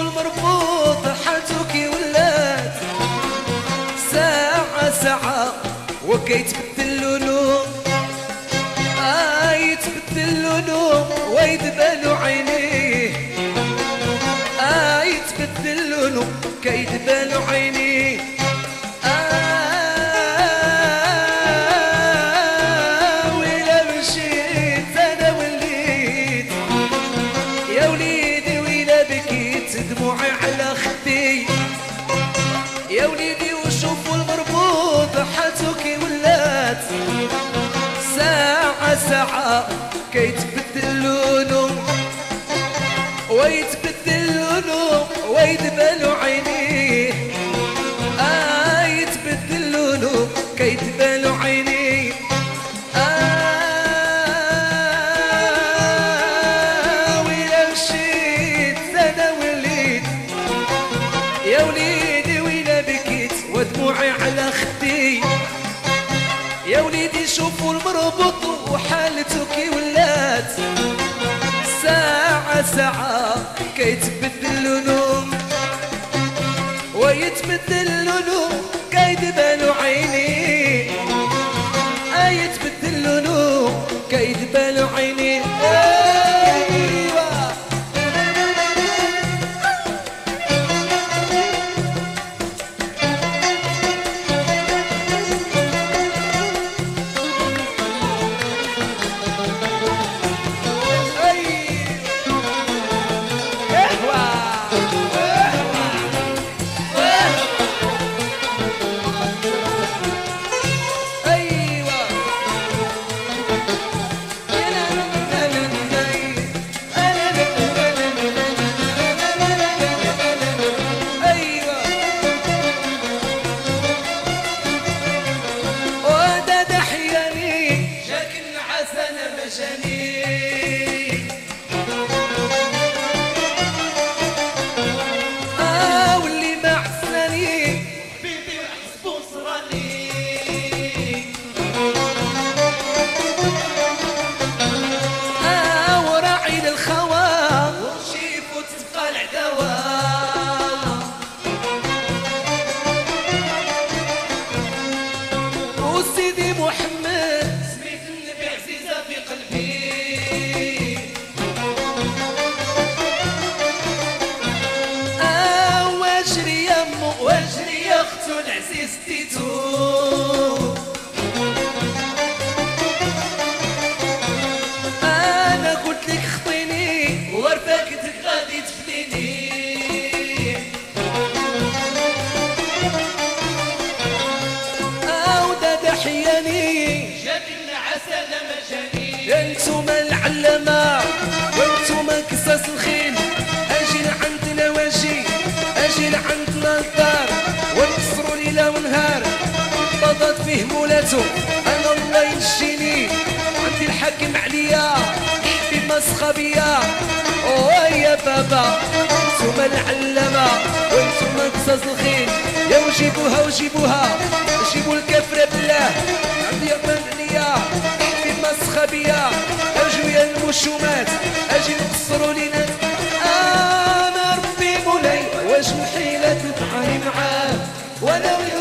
والمربوط حالتو كيولات ساعة ساعة وكيتبدل لونو يتبدل لونو ويدبالو عينيه يتبدل لونو كيدبالو عينيه يا وليدي وشوفوا المربوط حاتو كيولات ساعة ساعة كيتبدل لونو ويتبدل لونو ويدبالو عينيه يتبدل لونو كيدبالو عينيه ويلا مشيت انا وليت يا وليدي ودموعي على خدي يا وليدي شوفوا المربوط وحالته كيولات ساعة ساعة كيتبدل لونو ويتبدل لونو كيدبالو عيني يتبدل لونو كيدبالو عيني سيدي محمد سميت النبي عزيزة في قلبي واجري يا أمو واجري يا أختو العزيز تيتو أنا قلت لك خطيني وارفاكتك غادي تفديني انتما العلامة وانتما كساس الخيل اجي لعندنا واجي اجي لعندنا الدار ونكسروا ليلة ونهار انتضت فيه مولاتو انا الله ينجيني عندي الحاكم عليا في مسخة بيا يا بابا انتما العلامة وانتما كساس الخيل يا وجيبوها وجيبوها جيبوا الكفرة بالله عندي رمان عليا مسخة بيا اجو يا المشومات اجي نقصروا لينا انا ربي مولاي واش الحيلة تبقاني معاه وانا